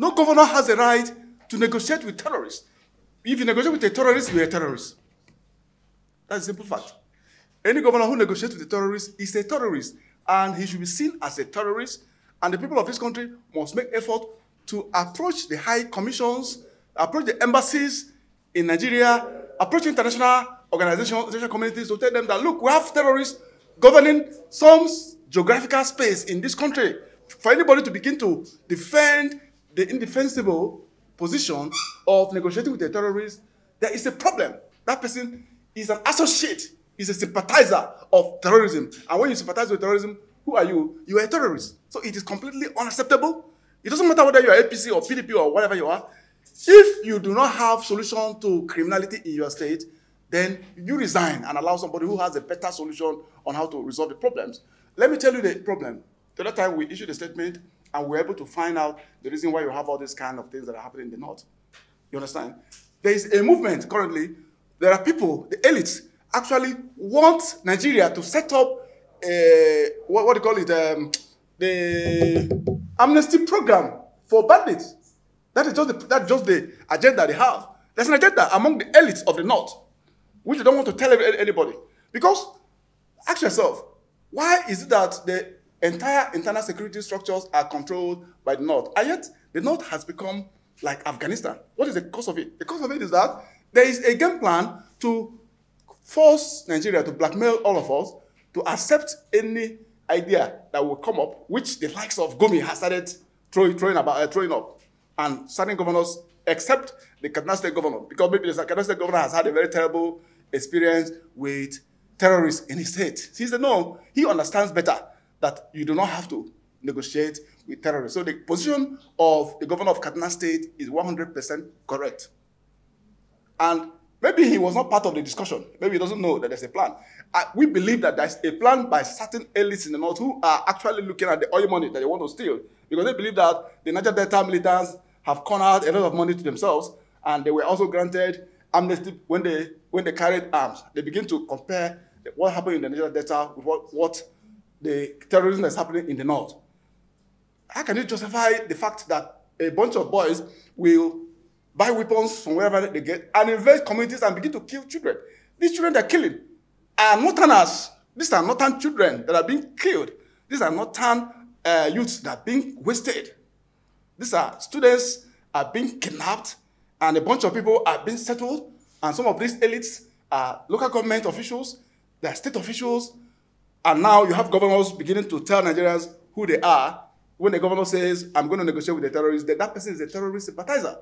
No governor has a right to negotiate with terrorists. If you negotiate with a terrorist, you're a terrorist. That's a simple fact. Any governor who negotiates with a terrorist is a terrorist, and he should be seen as a terrorist, and the people of this country must make effort to approach the high commissions, approach the embassies in Nigeria, approach international organizations, international communities to tell them that, look, we have terrorists governing some geographical space in this country. For anybody to begin to defend the indefensible position of negotiating with the terrorists, there is a problem. That person is an associate, is a sympathizer of terrorism. And when you sympathize with terrorism, who are you? You are a terrorist. So it is completely unacceptable. It doesn't matter whether you are APC or PDP or whatever you are. If you do not have a solution to criminality in your state, then you resign and allow somebody who has a better solution on how to resolve the problems. Let me tell you the problem. The other time we issued a statement and we were able to find out the reason why you have all these kind of things that are happening in the north. You understand? There is a movement currently. There are people, the elites, actually want Nigeria to set up a, what do you call it, the amnesty program for bandits. That's just the agenda they have. There's an agenda among the elites of the north, which they don't want to tell anybody. Because, ask yourself, why is it that the entire internal security structures are controlled by the north? And yet, the north has become like Afghanistan. What is the cause of it? The cause of it is that there is a game plan to force Nigeria to blackmail all of us to accept any idea that will come up, which the likes of Gumi has started throwing up. And certain governors, except the Kaduna State governor, because maybe the Kaduna State governor has had a very terrible experience with terrorists in his state. He said, no, he understands better that you do not have to negotiate with terrorists. So the position of the governor of Kaduna State is 100% correct. And maybe he was not part of the discussion. Maybe he doesn't know that there's a plan. We believe that there's a plan by certain elites in the north who are actually looking at the oil money that they want to steal, because they believe that the Niger Delta militants have cornered a lot of money to themselves, and they were also granted amnesty when they carried arms. They begin to compare what happened in the Niger Delta with what the terrorism that's happening in the north. How can you justify the fact that a bunch of boys will buy weapons from wherever they get and invade communities and begin to kill children? These children they're killing are northerners. These are northern children that are being killed. These are northern youths that are being wasted. These are students are being kidnapped, and a bunch of people are being settled, and some of these elites are local government officials, they are state officials, and now you have governors beginning to tell Nigerians who they are. When the governor says, I'm going to negotiate with the terrorists, that person is a terrorist sympathizer.